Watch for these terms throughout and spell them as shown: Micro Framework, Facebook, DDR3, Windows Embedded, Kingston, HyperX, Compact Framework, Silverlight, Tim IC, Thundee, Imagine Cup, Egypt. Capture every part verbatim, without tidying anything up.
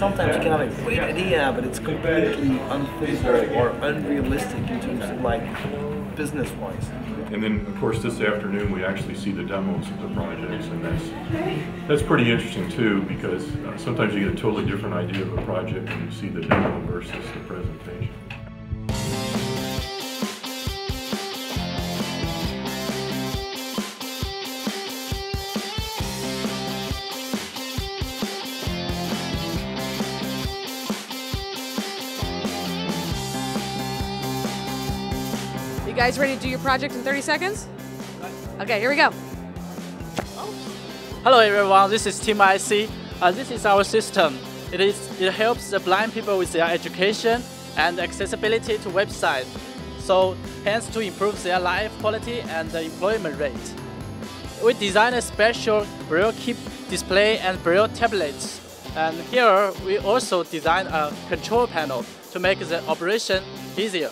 sometimes you can have a great idea, but it's completely unthinkable or unrealistic in terms of like business-wise. And then, of course, this afternoon we actually see the demos of the projects, and that's that's pretty interesting too, because uh, sometimes you get a totally different idea of a project when you see the demo versus the presentation. You guys ready to do your project in thirty seconds? Okay, here we go. Hello everyone, this is Tim I C. Uh, this is our system. It, is, it helps the blind people with their education and accessibility to websites. So, hence to improve their life quality and the employment rate. We designed a special Braille Keep display and Braille tablets. And here, we also designed a control panel to make the operation easier.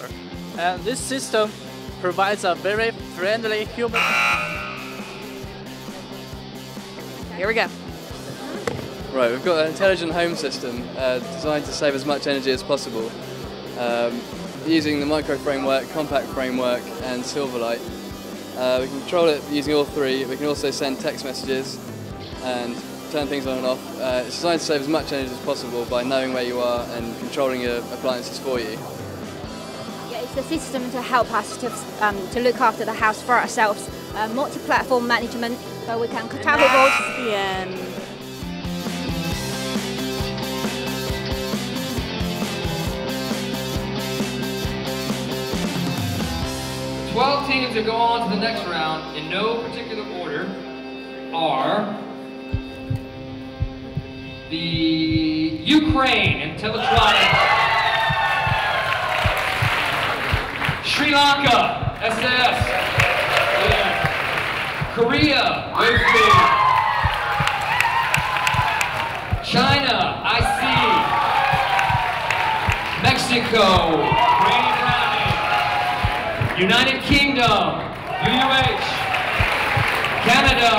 And this system provides a very friendly human. Here we go. Right, we've got an intelligent home system uh, designed to save as much energy as possible, um, using the Micro Framework, Compact Framework, and Silverlight. Uh, we can control it using all three. We can also send text messages and turn things on and off. Uh, it's designed to save as much energy as possible by knowing where you are and controlling your appliances for you. It's a system to help us to, um, to look after the house for ourselves. Uh, multi-platform management, where we can travel both. Yeah. The twelve teams that go on to the next round, in no particular order, are the Ukraine and Teletronics. Sri Lanka, S S, yeah. Korea, Winfield, China, I C, Mexico, Brady Browning, United Kingdom, U U H, Canada,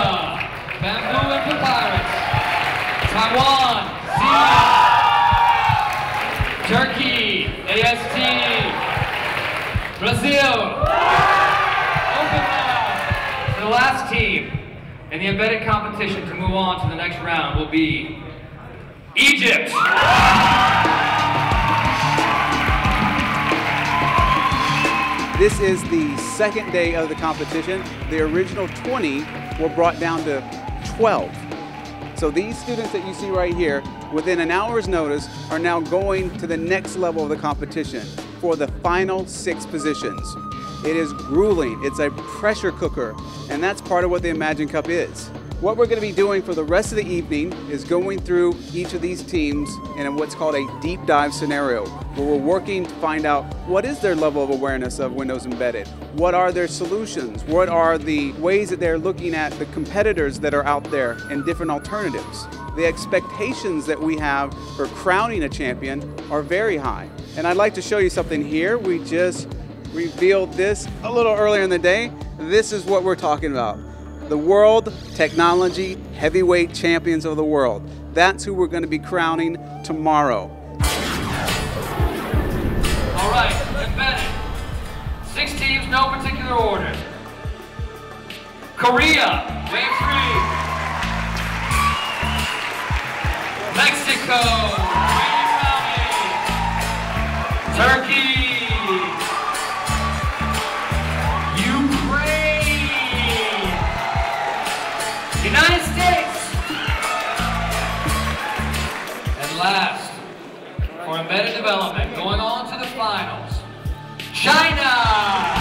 Bamboo and Papyrus, Taiwan, Zealand, Turkey, A S T, Brazil! Open up! The last team in the embedded competition to move on to the next round will be Egypt! This is the second day of the competition. The original twenty were brought down to twelve. So these students that you see right here, within an hour's notice, are now going to the next level of the competition for the final six positions. It is grueling, it's a pressure cooker, and that's part of what the Imagine Cup is. What we're gonna be doing for the rest of the evening is going through each of these teams in what's called a deep dive scenario, where we're working to find out what is their level of awareness of Windows Embedded, what are their solutions, what are the ways that they're looking at the competitors that are out there and different alternatives. The expectations that we have for crowning a champion are very high. And I'd like to show you something here. We just revealed this a little earlier in the day. This is what we're talking about. The world technology heavyweight champions of the world. That's who we're going to be crowning tomorrow. All right, embedded. Six teams, no particular order. Korea, wave three. Mexico. Turkey, Ukraine, United States, and last, for embedded development, going on to the finals, China.